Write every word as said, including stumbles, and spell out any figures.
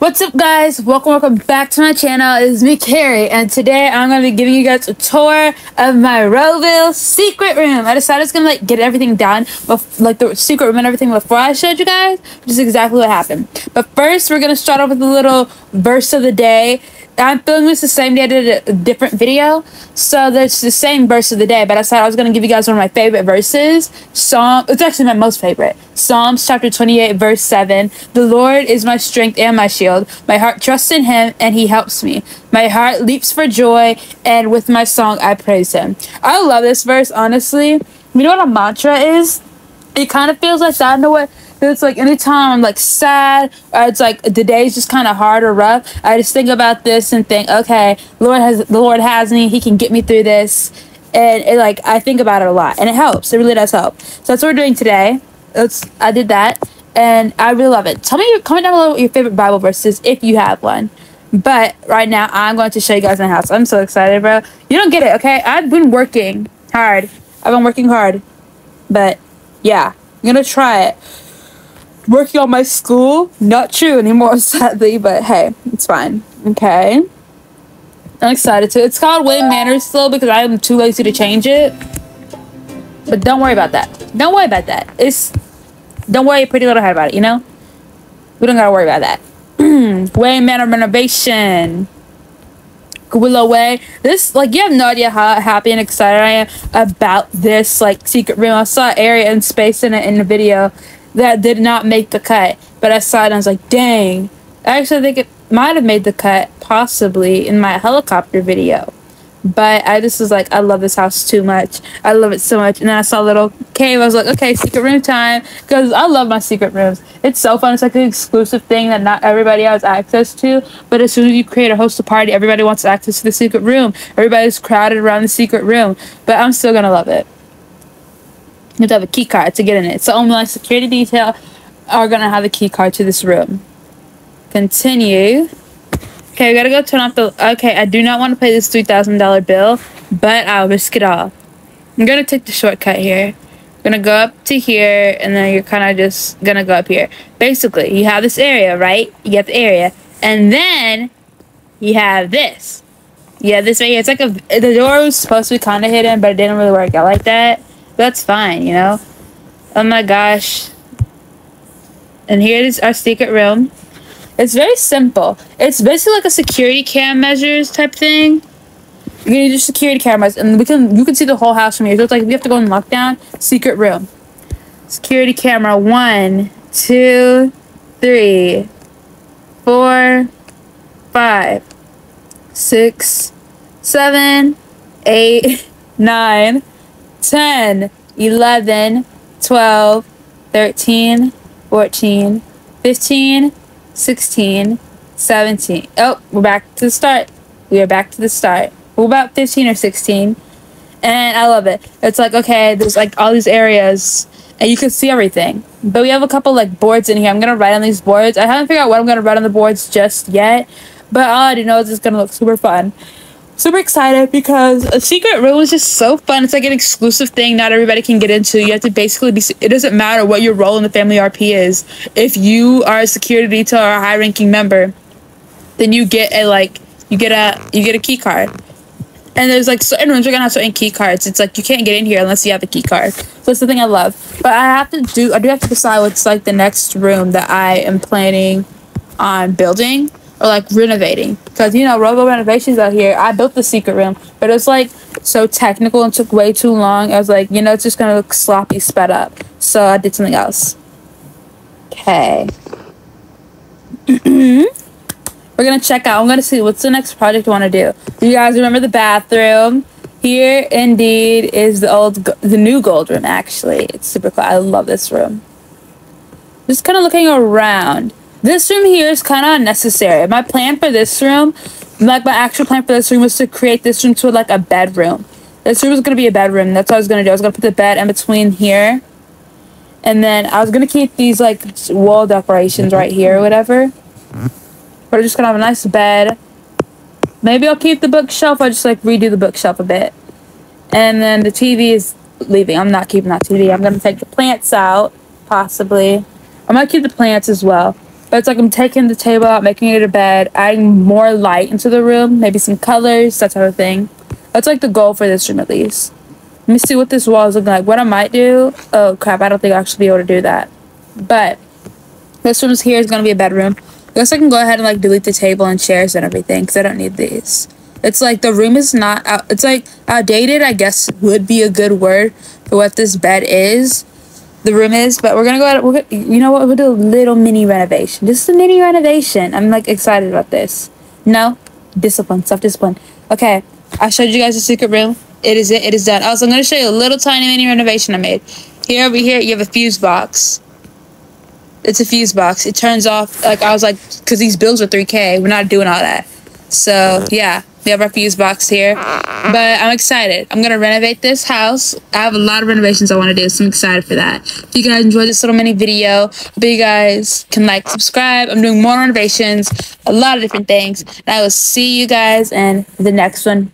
What's up, guys? Welcome, welcome back to my channel. It's me, Carrie, and today I'm gonna be giving you guys a tour of my RoVille secret room. I decided I was gonna like get everything done, with, like the secret room and everything, before I showed you guys, which is exactly what happened. But first, we're gonna start off with a little verse of the day. I'm filming this the same day I did a different video, so that's the same verse of the day. But I decided I was gonna give you guys one of my favorite verses. Psalm, it's actually my most favorite. Psalms chapter twenty-eight, verse seven. The Lord is my strength and my shield. My heart trusts in Him, and He helps me. My heart leaps for joy, and with my song I praise Him. I love this verse, honestly. You know what a mantra is? It kind of feels like that. I don't know what. It's like anytime I'm like sad, or it's like the day's just kind of hard or rough, I just think about this and think, okay, Lord has the Lord has me. He can get me through this, and it, like I think about it a lot, and it helps. It really does help. So that's what we're doing today. It's, I did that, and I really love it. Tell me, comment down below what your favorite Bible verse is if you have one. But right now, I'm going to show you guys my house. I'm so excited, bro. You don't get it, okay? I've been working hard. I've been working hard, but yeah, I'm gonna try it. Working on my school, not true anymore, sadly, but hey, it's fine. Okay, I'm excited too. It's called Wayne Manor still because I'm too lazy to change it, but don't worry about that. Don't worry about that. It's don't worry, pretty little head about it. You know, we don't gotta worry about that. Wayne Manor renovation, Willow Way. This, like, you have no idea how happy and excited I am about this like secret room. I saw area and space in it in the video that did not make the cut, but I saw it and I was like, dang, I actually think it might have made the cut possibly in my helicopter video, but I just was like, I love this house too much. I love it so much. And then I saw a little cave. I was like, okay, secret room time, because I love my secret rooms. It's so fun. It's like an exclusive thing that not everybody has access to, but as soon as you create or host a party, everybody wants access to the secret room. Everybody's crowded around the secret room, but I'm still gonna love it. You have to have a key card to get in it. So only like security detail are gonna have a key card to this room. Continue. Okay, we gotta go turn off the. Okay, I do not want to pay this three thousand dollar bill, but I'll risk it all. I'm gonna take the shortcut here. I'm gonna go up to here, and then you're kind of just gonna go up here. Basically, you have this area, right? You get the area, and then you have this. Yeah, this right here. It's like a the door was supposed to be kind of hidden, but it didn't really work out like that. That's fine, you know. Oh my gosh. And here is our secret room. It's very simple. It's basically like a security cam measures type thing. You need your security cameras, and we can you can see the whole house from here. So it's like we have to go in lockdown. Secret room. Security camera one, two, three, four, five, six, seven, eight, nine. ten, eleven, twelve, thirteen, fourteen, fifteen, sixteen, seventeen. Oh, we're back to the start. We are back to the start. We're about fifteen or sixteen. And I love it. It's like, okay, there's like all these areas and you can see everything. But we have a couple like boards in here. I'm going to write on these boards. I haven't figured out what I'm going to write on the boards just yet. But all I do know is it's going to look super fun. Super excited because a secret room is just so fun. It's like an exclusive thing not everybody can get into. You have to basically be, it doesn't matter what your role in the family R P is. If you are a security detail or a high ranking member, then you get a like you get a you get a key card. And there's like certain rooms are gonna have certain key cards. It's like you can't get in here unless you have a key card. So that's the thing I love. But I have to do I do have to decide what's like the next room that I am planning on building. Or like renovating, because you know RoVille renovations out here. I built the secret room, but it was like so technical and took way too long. I was like, you know, it's just gonna look sloppy, sped up. So I did something else. Okay, we're gonna check out. I'm gonna see what's the next project I want to do. Do you guys remember the bathroom? Here, indeed, is the old, the new gold room. Actually, it's super cool. I love this room. Just kind of looking around. This room here is kind of unnecessary. My plan for this room, like my actual plan for this room, was to create this room to like a bedroom. This room was going to be a bedroom. That's what I was going to do. I was going to put the bed in between here. And then I was going to keep these like wall decorations right here or whatever. We're just going to have a nice bed. Maybe I'll keep the bookshelf. I'll just like redo the bookshelf a bit. And then the T V is leaving. I'm not keeping that T V. I'm going to take the plants out, possibly. I might keep the plants as well. But it's like I'm taking the table out, making it a bed, adding more light into the room, maybe some colors, that type of thing. That's like the goal for this room, at least. Let me see what this wall is looking like. What I might do... Oh, crap. I don't think I'll actually be able to do that. But this room here is going to be a bedroom. I guess I can go ahead and, like, delete the table and chairs and everything, because I don't need these. It's like the room is not... Out it's, like, outdated, I guess, would be a good word for what this bed is. The room is. But we're going to go ahead... We're gonna, you know what? We'll do a little mini renovation. This is a mini renovation. I'm, like, excited about this. No? Discipline. Self-discipline. Okay. I showed you guys the secret room. It is it. It is done. Also, I'm going to show you a little tiny mini renovation I made. Here, over here, you have a fuse box. It's a fuse box. It turns off. Like, I was like, because these bills are three K. We're not doing all that. So, yeah. We have our fuse box here. But I'm excited. I'm going to renovate this house. I have a lot of renovations I want to do, so I'm excited for that. If you guys enjoyed this little mini video, hope you guys can like, subscribe. I'm doing more renovations, a lot of different things. And I will see you guys in the next one.